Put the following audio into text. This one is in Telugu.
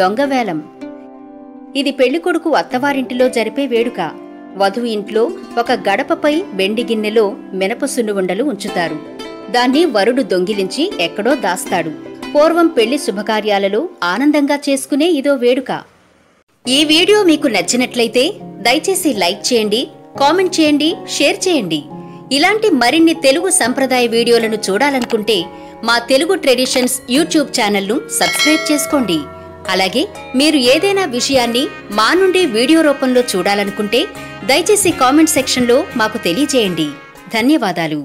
దొంగ వేలం. ఇది పెళ్లికొడుకు అత్తవారింటిలో జరిపే వేడుక. వధువు ఇంట్లో ఒక గడపపై వెండి గిన్నెలో మినప సున్నుండలు ఉంచుతారు. దాన్ని వరుడు దొంగిలించి ఎక్కడో దాస్తాడు. పూర్వం పెళ్లి శుభకార్యాలలో ఆనందంగా చేసుకునే ఇదో వేడుక. ఈ వీడియో మీకు నచ్చినట్లయితే దయచేసి లైక్ చేయండి, కామెంట్ చేయండి, షేర్ చేయండి. ఇలాంటి మరిన్ని తెలుగు సంప్రదాయ వీడియోలను చూడాలనుకుంటే మా తెలుగు ట్రెడిషన్స్ యూట్యూబ్ ఛానల్ను సబ్స్క్రైబ్ చేసుకోండి. అలాగే మీరు ఏదైనా విషయాన్ని మా నుండి వీడియో రూపంలో చూడాలనుకుంటే దయచేసి కామెంట్ సెక్షన్లో మాకు తెలియజేయండి. ధన్యవాదాలు.